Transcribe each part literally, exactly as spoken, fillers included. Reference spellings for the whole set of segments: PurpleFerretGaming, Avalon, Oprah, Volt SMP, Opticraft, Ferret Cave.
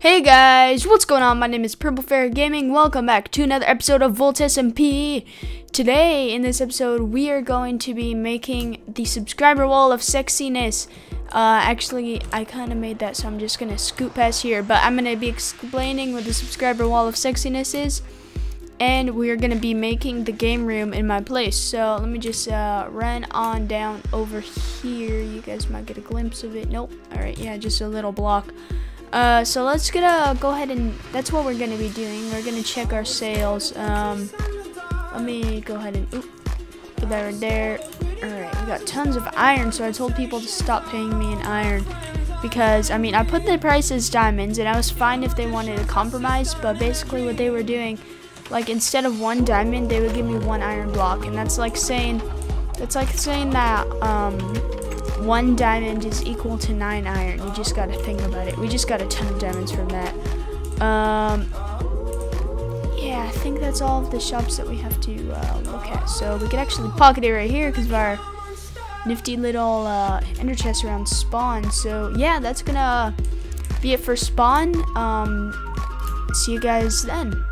Hey guys, what's going on? My name is PurpleFerretGaming. Welcome back to another episode of Volt S M P. Today, in this episode, we are going to be making the subscriber wall of sexiness. Uh, actually, I kind of made that, so I'm just going to scoot past here. But I'm going to be explaining what the subscriber wall of sexiness is. And we are going to be making the game room in my place. So, let me just uh, run on down over here. You guys might get a glimpse of it. Nope. Alright, yeah, just a little block. Uh, so let's gonna go ahead and that's what we're gonna be doing. We're gonna check our sales. Um, let me go ahead and oop, put that right there. All right, we got tons of iron. So I told people to stop paying me in iron because I mean I put the price as diamonds and I was fine if they wanted a compromise. But basically what they were doing, like instead of one diamond, they would give me one iron block, and that's like saying that's like saying that um. one diamond is equal to nine iron. You just gotta think about it. We just got a ton of diamonds from that. Um, yeah, I think that's all of the shops that we have to uh, look at. So we could actually pocket it right here because of our nifty little uh, ender chest around spawn. So yeah, that's gonna be it for spawn. Um, see you guys then.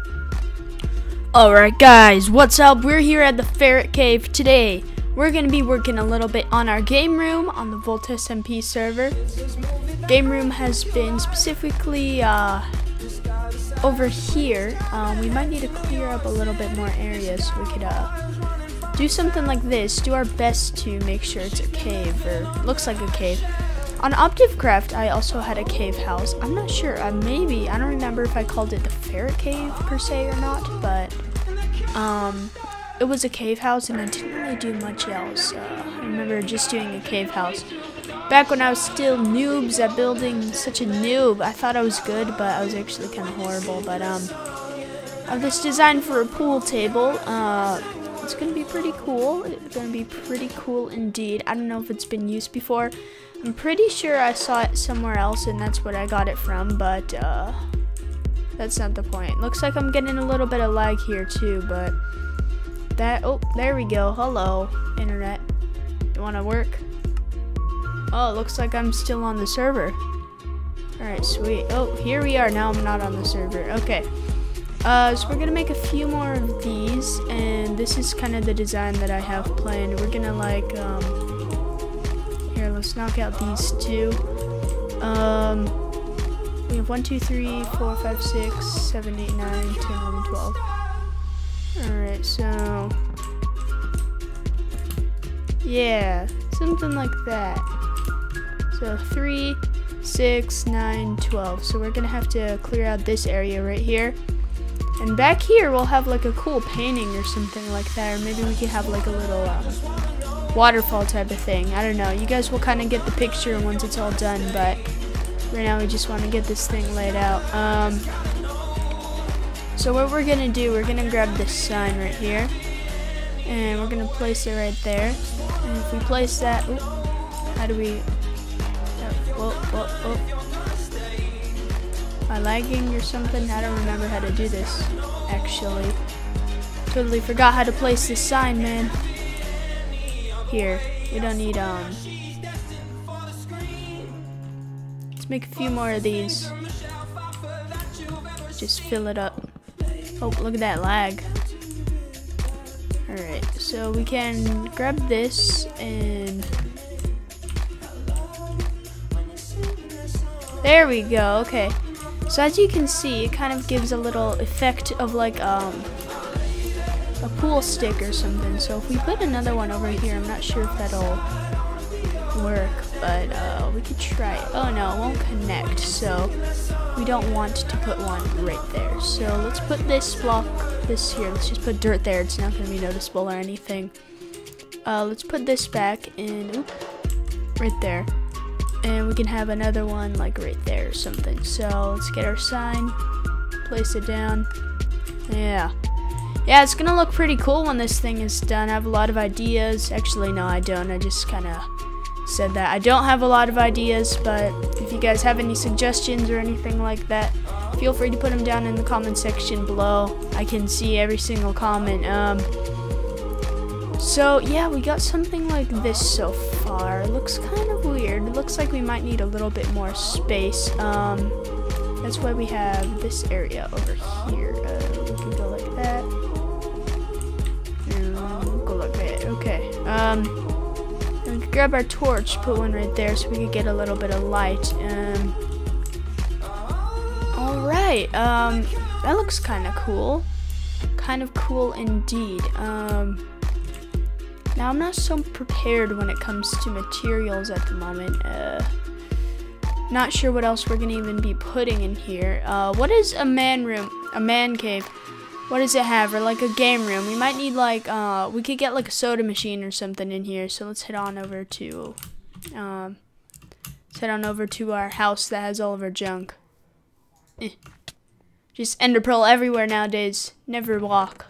Alright guys, what's up? We're here at the Ferret Cave today. We're going to be working a little bit on our game room on the Volt S M P server. Game room has been specifically uh, over here. Uh, we might need to clear up a little bit more area so we could uh, do something like this. Do our best to make sure it's a cave or looks like a cave. On Opticraft, I also had a cave house. I'm not sure. Uh, maybe. I don't remember if I called it the Ferret Cave per se or not, but... Um, It was a cave house, and I didn't really do much else. Uh, I remember just doing a cave house. Back when I was still noobs at building, such a noob. I thought I was good, but I was actually kind of horrible. But um, I have this design for a pool table. Uh, it's gonna be pretty cool. It's gonna be pretty cool indeed. I don't know if it's been used before. I'm pretty sure I saw it somewhere else, and that's what I got it from. But uh, that's not the point. Looks like I'm getting a little bit of lag here too, but. That oh, there we go. Hello, internet. You want to work? Oh, it looks like I'm still on the server. All right, sweet. Oh, here we are. Now I'm not on the server. Okay. Uh, so we're gonna make a few more of these, and this is kind of the design that I have planned. We're gonna like um, here. Let's knock out these two. Um, we have one, two, three, four, five, six, seven, eight, nine, ten, eleven, twelve. Alright, so, yeah, something like that. So three, six, nine, twelve. So we're going to have to clear out this area right here. And back here we'll have like a cool painting or something like that. Or maybe we could have like a little uh, waterfall type of thing. I don't know. You guys will kind of get the picture once it's all done. But right now we just want to get this thing laid out. Um... So what we're gonna do, we're gonna grab this sign right here, and we're gonna place it right there. And if we place that, ooh, how do we? Oh, whoa, whoa, whoa! Am I lagging or something? I don't remember how to do this. Actually, totally forgot how to place this sign, man. Here, we don't need um. Let's make a few more of these. Just fill it up. Oh, look at that lag. Alright, so we can grab this and... There we go, okay. So as you can see, it kind of gives a little effect of like um, a pool stick or something. So if we put another one over here, I'm not sure if that'll work, but uh, we could try it. Oh no, it won't connect, so we don't want to put one right there. So let's put this block, this here, let's just put dirt there. It's not going to be noticeable or anything. Uh, let's put this back in, oop, right there. And we can have another one like right there or something. So let's get our sign, place it down. Yeah. Yeah, it's going to look pretty cool when this thing is done. I have a lot of ideas. Actually, no, I don't. I just kind of... said that I don't have a lot of ideas, but if you guys have any suggestions or anything like that, feel free to put them down in the comment section below. I can see every single comment. Um, so yeah, we got something like this so far. It looks kind of weird. It looks like we might need a little bit more space. Um, That's why we have this area over here. Uh, we can go like that. And go like that. Okay. Um. We could grab our torch, put one right there, so we could get a little bit of light. Um. All right. Um. That looks kind of cool. Kind of cool indeed. Um. Now I'm not so prepared when it comes to materials at the moment. Uh. Not sure what else we're gonna even be putting in here. Uh, what is a man room? A man cave. What does it have? Or like a game room? We might need like, uh, we could get like a soda machine or something in here. So let's head on over to, um, let's head on over to our house that has all of our junk. Eh. Just ender pearl everywhere nowadays. Never walk.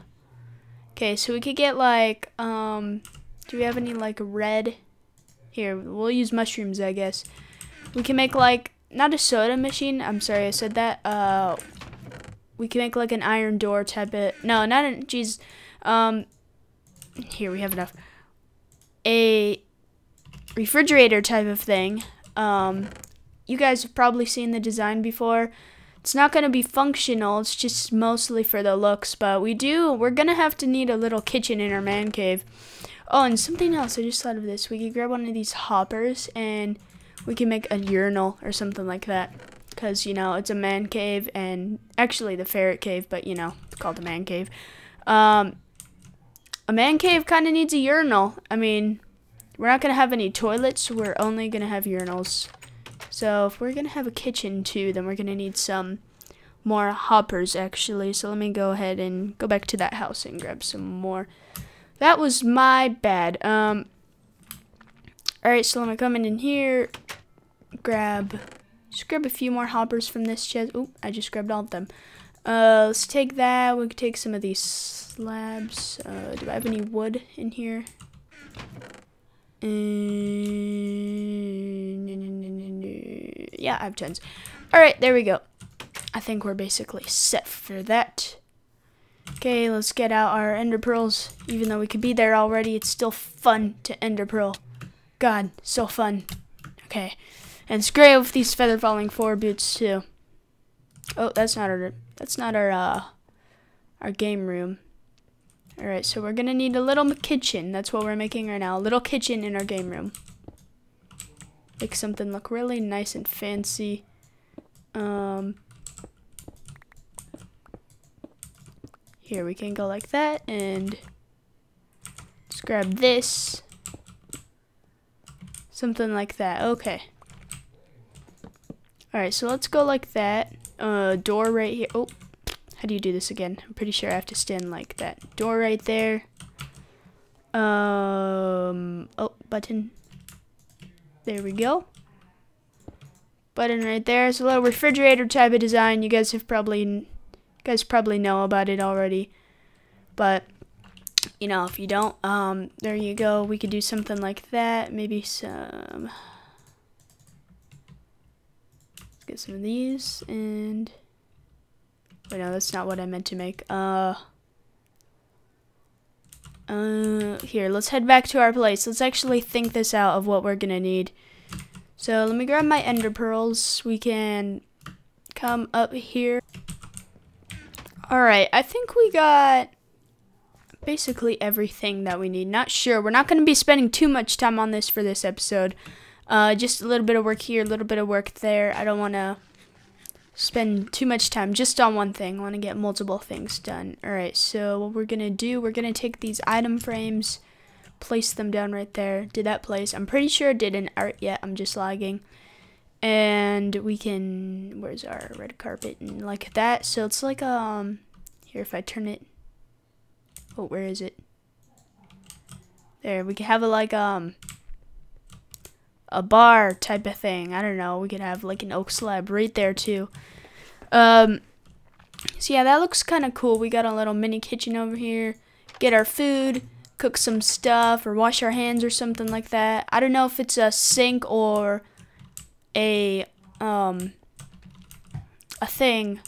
Okay, so we could get like, um, do we have any like red? Here, we'll use mushrooms, I guess. We can make like, not a soda machine, I'm sorry I said that, uh, we can make like an iron door type of, no, not an, jeez, um, here we have enough, a refrigerator type of thing. Um, you guys have probably seen the design before. It's not going to be functional, it's just mostly for the looks, but we do, we're going to have to need a little kitchen in our man cave. Oh, and something else, I just thought of this, we could grab one of these hoppers and we can make a urinal or something like that, because, you know, it's a man cave, and actually the ferret cave, but, you know, it's called a man cave. Um, a man cave kind of needs a urinal. I mean, we're not going to have any toilets. We're only going to have urinals. So if we're going to have a kitchen, too, then we're going to need some more hoppers, actually. So let me go ahead and go back to that house and grab some more. That was my bad. Um, all right, so let me come in, in here. Grab, just grab a few more hoppers from this chest. Oop, I just grabbed all of them. Uh, let's take that. We can take some of these slabs. Uh, do I have any wood in here? And yeah, I have tons. All right, there we go. I think we're basically set for that. Okay, let's get out our ender pearls. Even though we could be there already, it's still fun to ender pearl. God, so fun. Okay. And it's great with these feather falling forward boots too. Oh, that's not our that's not our uh our game room. Alright, so we're gonna need a little kitchen. That's what we're making right now. A little kitchen in our game room. Make something look really nice and fancy. Um Here we can go like that, and let's grab this. Something like that. Okay. Alright, so let's go like that. Uh, door right here. Oh, how do you do this again? I'm pretty sure I have to stand like that. Door right there. Um, oh, button. There we go. Button right there. It's a little refrigerator type of design. You guys have probably, you guys probably know about it already. But you know, if you don't, um, there you go. We could do something like that. Maybe some. Let's get some of these. And wait, no, that's not what I meant to make. Uh. Uh. Here, let's head back to our place. Let's actually think this out of what we're gonna need. So let me grab my ender pearls. We can come up here. All right. I think we got basically everything that we need. Not sure. We're not going to be spending too much time on this for this episode. Uh, just a little bit of work here, a little bit of work there. I don't want to spend too much time just on one thing. I want to get multiple things done. Alright, so what we're going to do, we're going to take these item frames, place them down right there. Did that place? I'm pretty sure it didn't. Alright, yeah, I'm just lagging. And we can, where's our red carpet? And like that. So it's like, um, here, if I turn it. Oh, where is it? There, we could have a, like, um, a bar type of thing. I don't know. We could have, like, an oak slab right there, too. Um, so, yeah, that looks kind of cool. We got a little mini kitchen over here. Get our food, cook some stuff, or wash our hands or something like that. I don't know if it's a sink or a, um, a thing,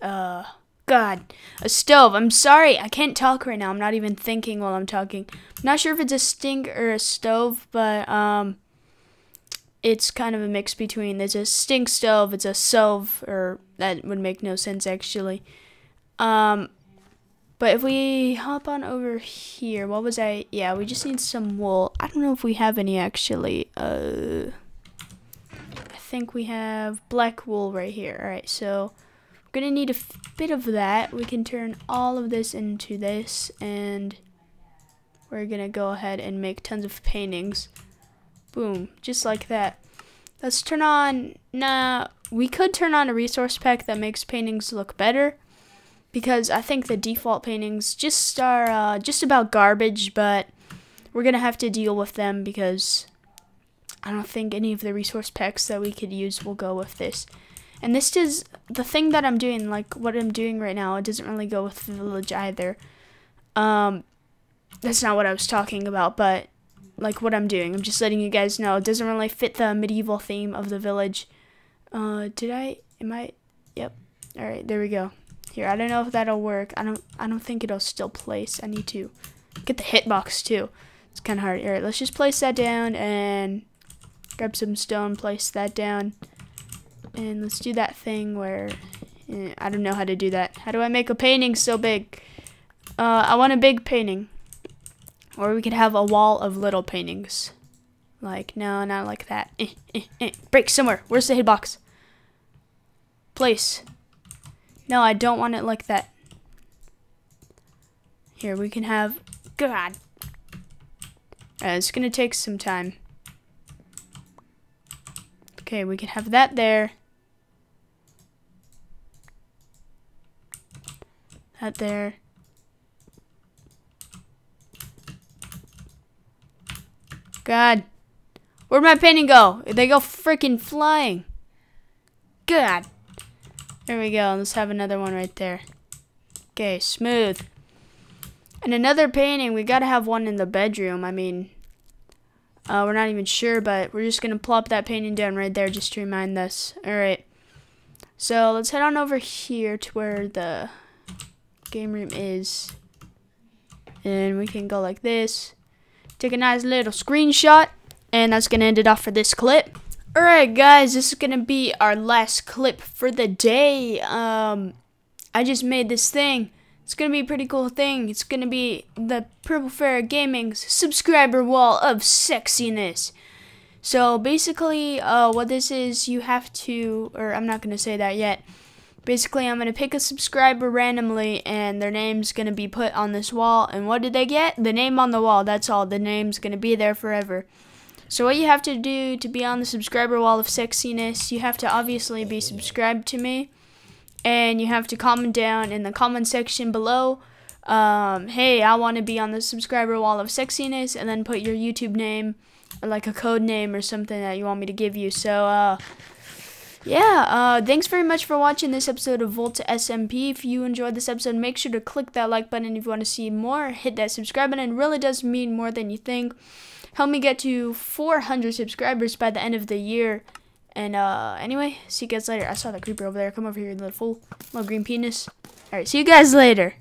uh... God, a stove. I'm sorry, I can't talk right now. I'm not even thinking while I'm talking. I'm not sure if it's a sink or a stove, but um, it's kind of a mix between, it's a stink stove, it's a stove, or that would make no sense actually. Um, but if we hop on over here, what was I, yeah, we just need some wool. I don't know if we have any actually. Uh, I think we have black wool right here. Alright, so we're gonna need a bit of that. We can turn all of this into this, and we're gonna go ahead and make tons of paintings. Boom, just like that. Let's turn on, nah, we could turn on a resource pack that makes paintings look better, because I think the default paintings just are uh, just about garbage, but we're gonna have to deal with them because I don't think any of the resource packs that we could use will go with this. And this is the thing that I'm doing, like what I'm doing right now, it doesn't really go with the village either. Um, that's not what I was talking about, but like what I'm doing, I'm just letting you guys know, it doesn't really fit the medieval theme of the village. Uh, did I, am I, yep, alright, there we go. Here, I don't know if that'll work, I don't, I don't think it'll still place, I need to get the hitbox too, it's kind of hard. Alright, let's just place that down, and grab some stone, place that down. And let's do that thing where, eh, I don't know how to do that. How do I make a painting so big? Uh, I want a big painting. Or we could have a wall of little paintings. Like, no, not like that. Eh, eh, eh. Break somewhere. Where's the hitbox? Place. No, I don't want it like that. Here, we can have, God. Right, it's gonna take some time. Okay, we can have that there. That there. God. Where'd my painting go? They go freaking flying. God. There we go. Let's have another one right there. Okay, smooth. And another painting. We gotta have one in the bedroom. I mean, uh, we're not even sure, but we're just gonna plop that painting down right there just to remind us. Alright. So let's head on over here to where the game room is. And we can go like this. Take a nice little screenshot, and that's gonna end it off for this clip. Alright guys, this is gonna be our last clip for the day. Um, I just made this thing. It's gonna be a pretty cool thing. It's gonna be the PurpleFerretGaming's subscriber wall of sexiness. So basically, uh, what this is, you have to, or I'm not gonna say that yet. Basically, I'm gonna pick a subscriber randomly, and their name's gonna be put on this wall. And what did they get? The name on the wall. That's all. The name's gonna be there forever. So what you have to do to be on the subscriber wall of sexiness, you have to obviously be subscribed to me, and you have to comment down in the comment section below, um, hey, I want to be on the subscriber wall of sexiness, and then put your YouTube name, or like a code name or something that you want me to give you. So, uh... yeah, uh, thanks very much for watching this episode of Volt S M P. If you enjoyed this episode, make sure to click that like button if you want to see more. Hit that subscribe button. It really does mean more than you think. Help me get to four hundred subscribers by the end of the year. And, uh, anyway, see you guys later. I saw that creeper over there. Come over here, little fool. Little green penis. Alright, see you guys later.